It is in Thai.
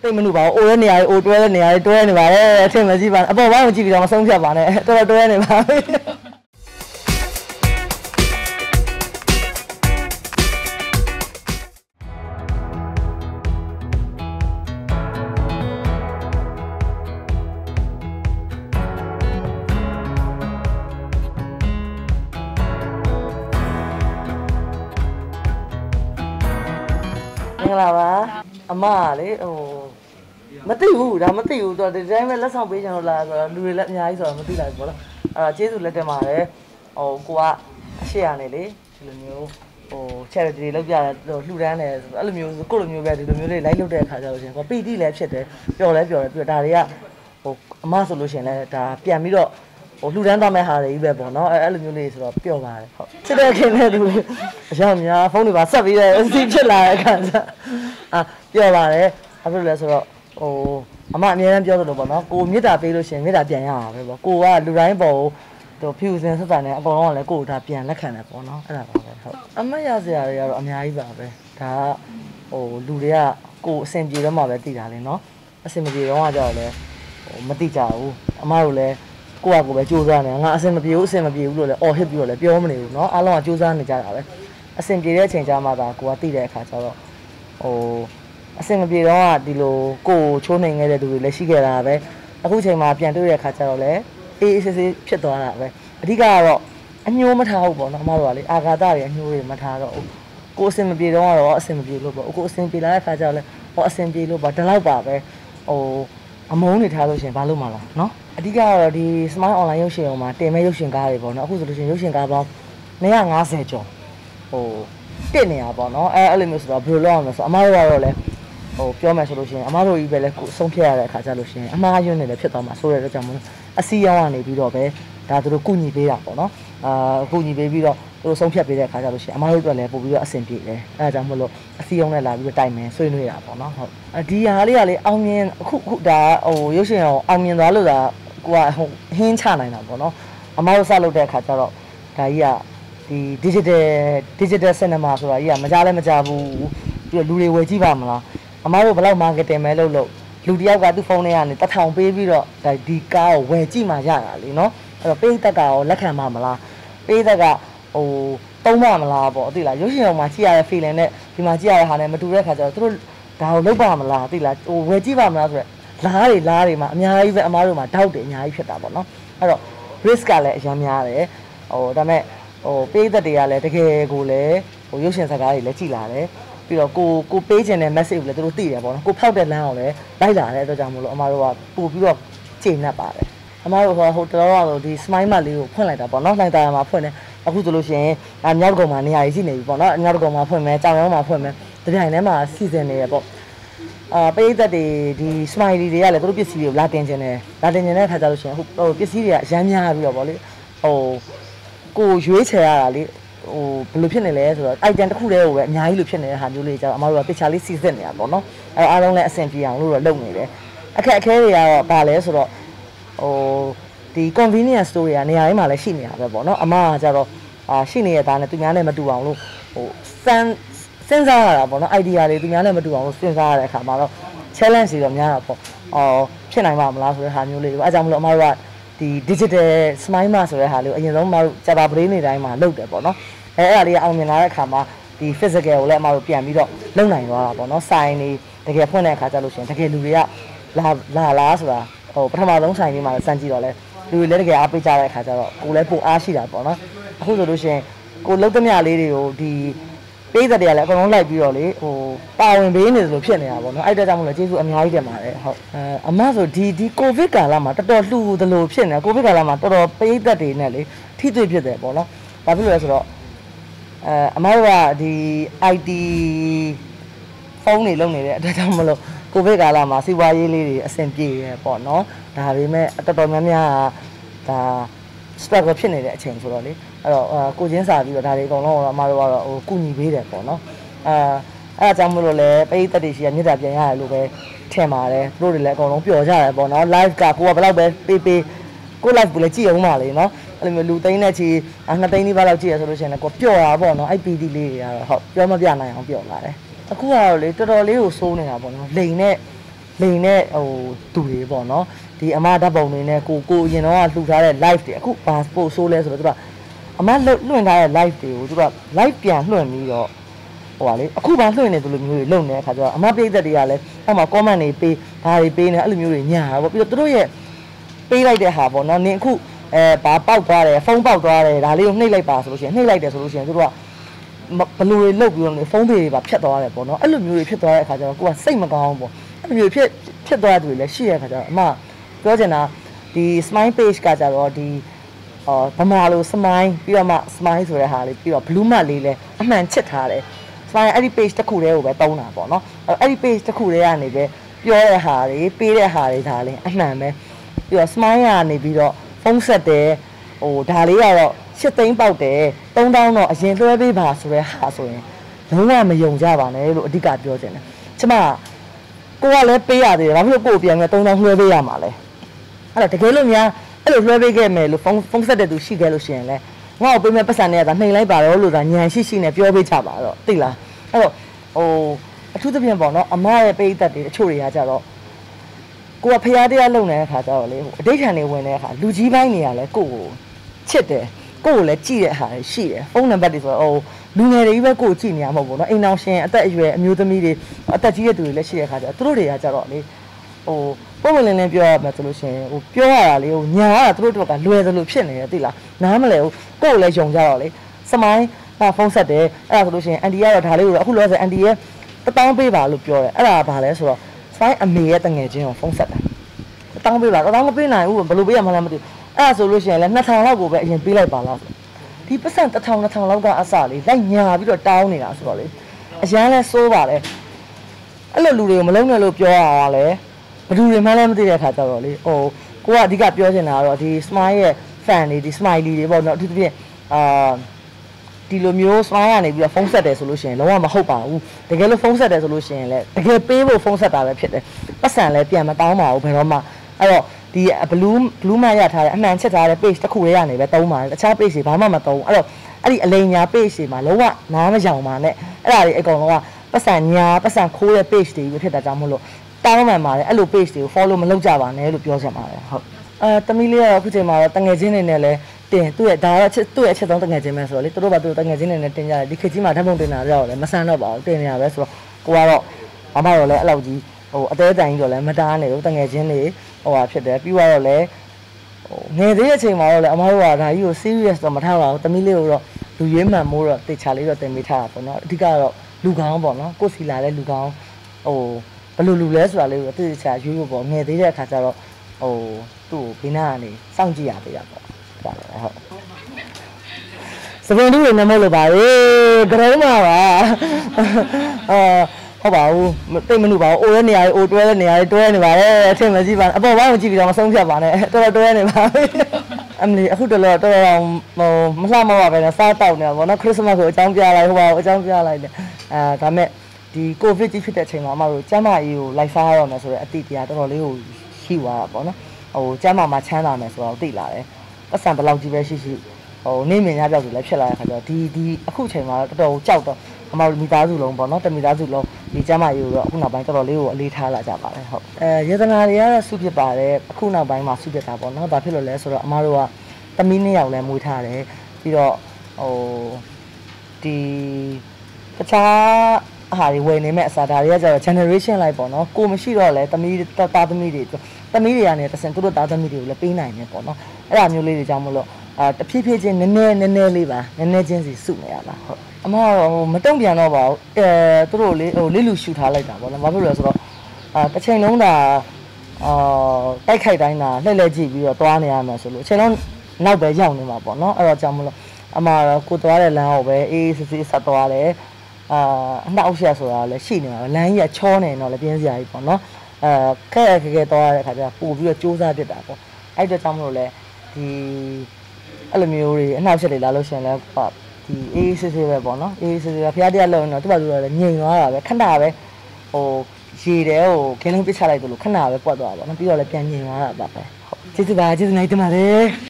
对门路吧，我那年我多那年多那吧，哎，这么几班，啊不，我用几个咱们生片吧呢，多那吧。นี่แหละวะอาม่าเลยโอ้มาติวดามาติวตัวเด็กใจไม่ละสองปีจังหวะก็ดูเละย้ายส่วนมาติวหลายคนละเจ๊สุดเลยแต่มาเลยโอ้กว่าเชี่ยเนี่ยเลยที่เรามีโอ้เชี่ยที่เราอย่างลูกแดงเนี่ยเรามีก็เรามีแบบที่เรามีเลยหลายลูกแดงขาดเราเช่นก็ปีที่แล้วเช่นเดียวเปล่าได้เลยโอ้อาม่าสุดเลยเช่นเลยแต่เปลี่ยนไม่ได้โอ้ลูกแดงทำไม่หาเลยแบบนั้นไอ้เรามีเลยสุดเปล่ามาเลยเช่นเดียวกันเลยดูใช่ไหมนะฟงดีว่าสับไปเลยสิเช่นไรกันซะเปล่ามาเลยอาเปล่าสุดโอ้อาม่าเนี่ยนั่นเจ้าตัวหนูบอกเนาะกูมีแต่ไปดูเฉยมีแต่เปลี่ยนอย่างเลยบอกกูว่าดูร้ายบอกตัวผิวเส้นสุดท้ายเนี่ยก็ร้อนเลยกูถ้าเปลี่ยนแล้วแค่ไหนก็เนาะอะไรแบบนี้ครับอาม่ายาเสียเลยเราอาม่าอีแบบเลยถ้าโอ้ดูเรียกูเส้นจีแล้วมาแบบตีด่าเลยเนาะเส้นจีแล้วว่าเจ้าเลยโอ้มาตีเจ้าอาม่ารู้เลยกูว่ากูไปจูซ่าเนี่ยงาเส้นมาผิวรู้เลยโอ้เห็บอยู่เลยเปรี้ยวมันอยู่เนาะอารมณ์จูซ่าเนี่ยจ้าเลยเส้นจีได้เฉยจ้ามาแต่กูว่าตีได้ค่ะเจ้าโอ้เส้นบีร้องอ่ะดิโลกูโชว์ในไงเดี๋ยวดูเลยชิเกลาไปแล้วกูเชื่อมาเปลี่ยนตัวเลยขาดใจเราเลยเอเอซีเพี้ยตัวน่ะไปที่ก้าวอันยูมาท้าบอกน้องมาบอกเลยอากาตาเลยอันยูเลยมาท้าก็กูเส้นบีร้องอ่ะเส้นบีรู้บอกกูเส้นบีแล้วขาดใจเลยเพราะเส้นบีรู้บอกจะเล่าป่าไปโอ้อามงนี่ท้าตัวเฉยบ้ารู้มาแล้วเนาะที่ก้าวดีสมาร์ทออนไลน์ยุ่งเฉียวมาเต็มไม่ยุ่งเฉียงกาเลยบอกน้องกูสุดยุ่งเฉียงกาบอกในย่างงาเสียจงโอ้เต็มเนี่ยบอกน้องอะไรไม่รู้สึกบลูร้อนนะสมาร์ทเราเลยโอ้เปล่าไหมสุดๆอาม่ารู้อีเบลล์ส่งเพียร์เลยค่ะจ้าสุดๆอาม่าอยู่ในเล็บเชื่อต่อมาสู้เลยก็จำมันอาศัยอย่างนี้บีดอไปแต่ตัวกูนี่ไปรักเนาะกูนี่ไปบีดอตัวส่งเพียร์ไปเลยค่ะจ้าสุดๆอาม่ารู้ตัวเลยปุ๊บบีดอเส้นปีเลยจำมันเลยอาศัยอย่างนี้ลาบีดอไทม์สู้หนุ่ยรักเนาะดีฮะเลยอะไรเอาเงินคู่ๆด่าโอ้ยุ่งเสียเอาเงินด่าเลยด่ากูว่าเห็นชาหน่อยนะเนาะอาม่ารู้ซาลูเดค่ะจ้าสุดๆแต่ยี่ที่ดิจิทัลเซนต์มาสุดๆยี่มาจ้าเลยมาจ้าบูดูเรื่องวิจิบามาละอาม่ารู้เปล่ามาเกเตเมลล์ลูกเดียวกันทุกคนเนี่ยเนี่ยตัดทางไปบีดอแต่ดีก้าวเวจีมาจากอะไรเนาะเราไปตะก้าวลักษณะมามาละไปตะก้าวโอ้ต้องมามาละบอกตีละยุคนี้มาชี้อะไรฟีเลนเนี่ยที่มาชี้อะไรฮะเนี่ยมาดูแลข้าเจ้าตัวดาวลูกบ้ามาละตีละโอ้เวจีบ้ามาละสุดลาเลยมามีอะไรอาม่ารู้มาดาวเดียร์มีอะไรผิดตาบอกเนาะแล้วริสกันเลยยังมีอะไรโอ้แต่แม่โอ้ไปตะเดียร์เลยตะเกียกูเลยโอ้ยุคนี้สักอะไรเลยจีลาเลยพี่เรากูเป๊ะเจนเนี่ยแมสซีฟเลยตัวตีเลยบอกนะกูเผาเดินแล้วเลยได้หลายเลยตัวจำหมดเลยอามารู้ว่าปูพี่บอกเจนน่ะป่ะเลยอามารู้ว่าโฮเทลเราดีสมัยมาเลยพวกไหนแต่บอกน้องไหนแต่มาพวกเนี่ยเอาคู่ตัวลูกเชียงอันยอดกว่ามาเนี่ยไอ้ที่ไหนบอกน้องยอดกว่ามาพวกแม่เจ้าน้องมาพวกแม่แต่ที่ไหนเนี่ยมาซีเจนเนี่ยบอกเป๊ะแต่ดีสมัยดีๆอะไรตัวพี่ซีเดียวลาตินเจนเนี่ยถ้าจะลูกเชียงโอ้พี่ซีเดียยังมีอะไรบอกเลยโอ้กูช่วยเชียร์อะไรโอ้ลูกเช่นนี้เลยสุดไอ้เจนตะคู่เดียวแบบย้ายลูกเช่นนี้หาอยู่เลยจะมาดูว่าเป็นชาลิซีเซนเนี่ยบอกเนาะเอาลงเลยเซนฟี่อย่างรู้ว่าลงนี่เลยแค่เดียวป่าเลยสุดโอ้ที่คอนเวเนียนสโตร์เนี่ยย้ายมาเลยชิ้นเนี่ยแบบบอกเนาะอาม่าจะรอชิ้นเนี่ยตอนนี้ตุ้งยาเนี่ยมาดูอย่างลูกโอ้เซนซ่าอะไรบอกเนาะไอเดียเลยตุ้งยาเนี่ยมาดูอย่างลูกเซนซ่าอะไรค่ะมาแล้วเชลเลนซีแบบนี้บอกอ๋อเช่นไหนมาแล้วสุดหาอยู่เลยว่าอาจารย์เรามาว่าที่ดิจิทัลสมัยมาสุดหาเลยอย่างเรามาจะรับเรียนนี่ได้มาลูกเลยบอกเนาะอะไรเอาเงินอะไรเข้ามาดีฟิสิกส์อะไรมาเปลี่ยนไปดอกเรื่องไหนวะบอกน้องไซนี่แต่แกพูดในข่าวจะรู้เช่นแต่แกรู้เรื่องลาสุดาโอ้พระมาต้องไซนี่มาสันจีดอกเลยดูเรื่องแกอาไปจ่ายข่าวจะรู้กูเลยปูอาชีดบอกน้องคุณจะรู้เช่นกูเลิกตั้งแต่อะไรเดียวดีไปแต่เดียวแล้วก็น้องไล่ไปดอกเลยโอ้ตาเองไปนี่สุดเพี้ยนเลยบอกน้องไอ้เด็กจำเลยที่สุดอันนี้ไอ้เด็กมาเลยเขาอาม่าสุดที่โควิดกาลามาตัวดูตัวรู้เพี้ยนเลยโควิดกาลามาตัวไปแต่เดียวเนี่ยเลยที่ตัวเพี้ยนเลยบอกน้องตาพี่รู้สุดอามาว่าดีไอทีฟงนี่ลงนี่แหละแต่จำมาแล้วกูไปกาลามาสิวายีลีเซนจีปอนเนาะแต่ที่แม่ตอนนั้นเนี่ยแต่สเปกก็เพี้ยนนี่แหละเฉินสุดเลยแล้วกูเจนสาดีกว่าแต่ที่กองน้องอามาว่ากูหนีไปเลยปอนเนาะอาจารย์มาเลยไปตัดดิฉันนี่แต่เพียงแค่ลูกไปแช่มาเลยรู้ดีแหละกองน้องเปลี่ยวใช่ปอนเนาะไลฟ์กับกูว่าไปเล่าไปปีกูไลฟ์บุหรี่จี้ออกมาเลยเนาะอะไรไม่รู้แต่เนี่ยชีอันนั้นแต่นี่ว่าเราจี้สุดๆเช่นก็เปล่าบ่เนาะไอ้ปีดีเลยครับเปล่ามาเปลี่ยนอะไรของเปล่าเลยแต่กูเอาเลยตัวเราเลี้ยวซูเนี่ยบ่เนาะเลี้ยงเนี่ย เลยเนี่ยเอาตุยบ่เนาะที่อาม่าดับเบิลเลยเนี่ยกูยังเนาะลูกชายเนี่ยไลฟ์เดี๋ยวกูพาสปอร์ตโซ่เลยสุดแล้วตัวอาม่าล้วนได้ไลฟ์เดี๋ยวตัวไลฟ์เปลี่ยนล้วนนี่เหรอว่าเลยกูพาล้วนเนี่ยตัวมีล้วนเนี่ยค่ะตัวอาม่าไปจัดดีอะไรถ้ามาคอมเมนต์ไปพาไปเนี่ยล้วนมีเลยเนี่ยว่าพี่ตัวเนี่ยไปไล่เดี๋ยวหาบ่เนาะเนี่ยกูปาเป่าตัวเลยฟงเป่าตัวเลยดาเลี้ยงนี่ไล่ปาโซลูชันนี่ไล่เดี๋ยวโซลูชันตัวบรรลุเลิกอยู่ตรงนี้ฟงไปแบบเช็ดตัวเลยบ่เนาะไอ้ล้วนมีเลยเช็ดตัวค่ะตัวกูว่าใส่มากองบ่มีเพี้ยนตัวดูเลยเชี่ยค่ะจ้ะมาก็จะนะที่สมัยเพจก็จะรอที่ประมาณโลสมัยพี่ว่ามาสมัยส่วนใหญ่หาเลยพี่ว่าบลูมาเลยเลยอันนั้นเช็ดหาเลยสมัยไอ้เพจตะคู่เดียวแบบโตหนาบ่เนาะไอ้เพจตะคู่เดียวเนี่ยแบบพี่ว่าหาเลยพี่ว่าหาเลยหาเลยอันนั้นไหมพี่ว่าสมัยอ่ะเนี่ยพี่ว่าฟงเสด็จโอ้หาเลยอ่ะเราเช็ดเต็งเป่าเต็งต้องดาวน์เนาะเช่นตัวไอ้พี่ว่าส่วนใหญ่หาส่วนใหญ่แล้วว่าไม่ยงจ้าบ้านเนี่ยลูกดีกับพี่ว่าเช่นนั้นใช่ไหมกูว่าเลยไปอ่ะดิเราไม่รู้กูเปลี่ยนไงตรงนั้นเลื่อยไปอ่ะมาเลยอะไรแต่เกลือเนี่ยไอ้เลื่อยไปแกไม่รู้ฟงเสด็จดูชิแกรู้เสียงเลยว่าเอาไปเมื่อภาษาเนี่ยแต่ไม่ไล่ป่าเราหลุดแต่เนี่ยชิเนี่ยพี่เอาไปจับป่าเราติดละไอ้เราโอ้ทุกที่เปลี่ยนบอกเนาะอาม่าไปตัดดิช่วยอาจารย์เรากูว่าพยายามที่จะลงเนี่ยค่ะจะเอาเลยเด็กชายเนี่ยวันเนี่ยค่ะลูกจีบ้านเนี่ยเลยกูเช็ดเลยกูเลยจีเลยหายชิฟงนั่นแบบนี้โอ้ดูเงยเลยว่ากูจีเนี่ยมาบอกเนาะไอ้น้องเชียแต่อยู่มิวต์มีดิแต่จีก็ดูเลยเชียค่ะจ้ะตัวเดียวจะรอเลยโอ้พวกมันเลยเนี่ยเปียวมาตัวเชียโอ้เปียวอะไรโอ้เนี่ยตัวตัวกันรวยตัวเพี้ยนเลยตีละน้ำมาเลยกูเลยยงจะรอเลยสมัยฟงเสด็จไอ้ตัวเชียอันดีอะไรถ่ายเลยกูคุณรู้สิอันดีตั้งไปบ่าลูกเปียวเลยไอ้เราบ่าเลยสุดสมัยอเมริกาตั้งเงี้ยจริงฟงเสด็จตั้งไปบ่าตั้งไปไหนอู้บรรลุไปยังมาแล้วมาดูไอ้ตัวเชียแล้วน่าทางเราบุบแบบยังปีไรบ่าเราที่ประสานตะทองนะทองเราก็อาสาเลยได้ยาพี่เราดาวนี่นะสุดเลยอย่างนั้นสู้ป่ะเลยไอ้เราลูกเรียนมาเล่นเนี่ยเราเปียวอะไรเลยมาดูเรียนมาเล่นมาตีเลยค่ะจ้าเลยโอ้กูว่าดีกับเปียวเช่นนั้นเราที่สมัยแฟนนี่ที่สมัยดีๆบอกเนาะที่ที่ที่เรามีสมัยนี่พี่เราฟงเสด็จโซลูชันเราว่ามาเข้าป่าวแต่แกเราฟงเสด็จโซลูชันเลยแต่แกเปียวฟงเสด็จอะไรเพี้ยนเลยประสานเลยเปลี่ยนมาเต้าหมาเอาไปเรามาไอ้เราที่บลูมาอยากทายอันนั้นเช่นอะไรเพจตะคู่เรียนเนี่ยแบบโตมาชาเพจสีบ้ามาโตอะไรอะไรเนี้ยเพจสีมาแล้วว่าน้ำไม่ยาวมาเนี่ยอะไรไอ้กองว่าภาษาเนี้ยภาษาคู่เลยเพจสีอยู่ที่แต่จำไม่รู้ตามมามาเลยไอ้ลูกเพจสี follow มันเล่าจ้าบ้านเนี่ยลูกเยอะจ้ามาเลยครับตั้งมีเรื่องคือจะมาตั้งเงินจีนเนี่ยเลยเตี้ยตัวดาวเช่นต้องตั้งเงินจีนมาส่วนเลยตัวบัตรตัวตั้งเงินจีนเนี่ยเตี้ยดิคือจีมาถ้ามองเตี้ยเราเลยมาสร้างเราแบบเตี้ยเนี่ยแบบส่วนกูว่าเราอามาเราเลยเราจีโอ้แต่แต่ยังอยู่เลยมาด้านเนี่ยตั้งเงินจีนเนี่ยโอ้เพื่อนเด็กพี่ว่าเราเลยเงยได้เฉยมาเราเลยเอามาว่าถ้าอยู่ซีเรียสเรามาท่าเราแต่ไม่เลี้ยวเราดูเยี่ยมมาโม่เราติดชาลีเราเต็มไปท่าปนเนาะที่ก็เราลูกเขาบอกเนาะกูสีลายเลยลูกเขาโอ้ปลุกลูกเลสเราเลยติดชาชีวบอกเงยได้ข้าจะเราโอ้ตู่ปีหน้านี่สร้างจีอาไปแล้วก็ได้แล้วสมัยนี้เนี่ยไม่รู้ไปกระไรมาวะเขาบอกเต้นมันดูบอกโอ้ยเนี่ยโอ้ด้วยเนี่ยด้วยเนี่ยว่าเท่มาจีบานบอกว่ามันจีบเรามาส่งเสียบานเนี่ยตัวเนี่ยมาอันนี้คือตัวเราไม่ทราบมาว่าไปนะซาเต่าเนี่ยวันนั้นคริสต์มาสเขาจ้างพี่อะไรเขาบอกจ้างพี่อะไรเนี่ยทำให้ที่โควิดจีฟิตเฉยมารู้จ้ามาอยู่ไลฟ์สไตล์เราเนี่ยส่วนติดยาตัวเราเลี้ยวขี้ว่าบอกนะโอ้จ้ามาแช่น้ำเนี่ยส่วนติดหลายก็สั่งไปเราจีบได้ชิโอ้นี่เหมือนจะอยู่ไลฟ์สไตล์ค่ะเดี๋ยวที่คู่เฉยมาตัวเจ้าตัวมามีตาสุดลงบอกน้องแต่มีตาสุดลงดีจ้ามาอยู่แล้วคุณหน้าใบตลอดเลี้ยวลีทาละจ้ามาเลยครับยศนาเรียสุดยอดป่าเลยคุณหน้าใบมาสุดยอดตาบอกน้องตาพี่เราเลยสุดละมาเลยว่าแต่มีเนี่ยอย่างเลยมวยทาเลยที่เราโอ้ดีประชาหาดีเว้ยในแม่สาดาเรียจะเจเนอเรชั่นอะไรบอกน้องกูไม่ใช่เราเลยแต่มีตาแต่มีเด็กแต่มีเดียเนี่ยแต่เซนตุลตาแต่มีเดียเลยปีไหนเนี่ยบอกน้องไอ้เราอยู่เลยจ้ามาเลยพี่เจนเน่เลยป่ะเน่เจนสิสุดเลยป่ะมาไม่ต้องเปลี่ยนหรอกว่าตัวเราเลยเลยลูกชูท่าเลยนะวันนั้นว่าพี่เราส่งแต่เช่นน้องน่ะใกล้ใครได้นะเล่นเล่นจีบอยู่ตัวเนี่ยมาส่งเช่นน้องน่าเบื่อจังเลยมาบอกน้องเราจำมันละมากูตัวเลยแล้วไปสิสัตว์ตัวเลยน่าเอาเสียส่วนเลยชิ้นเนี่ยแล้วอย่าช้อนเนี่ยเราเปลี่ยนใจบอกน้องแค่ตัวเลยค่ะจะปูพี่เราจู้ซาเด็ดอ่ะก็ไอ้จะจำเราเลยที่อะไรมีอยู่เลยน่าเสียดายแล้วเช่นแล้วแบบเอซีซีแบบบอกเนาะเอซีซีแบบพี่อาเดียเราเนาะที่บ้านเราเนี่ยเงี้ยงว่าแบบขนาดแบบโอ้ชีเดียวแค่เรื่องพิชาอะไรตัวลูกขนาดแบบปวดตัวแบบนั่นพี่เราเลยเปลี่ยนเงี้ยงว่าแบบไปจิตใจจิตใจที่มาเลย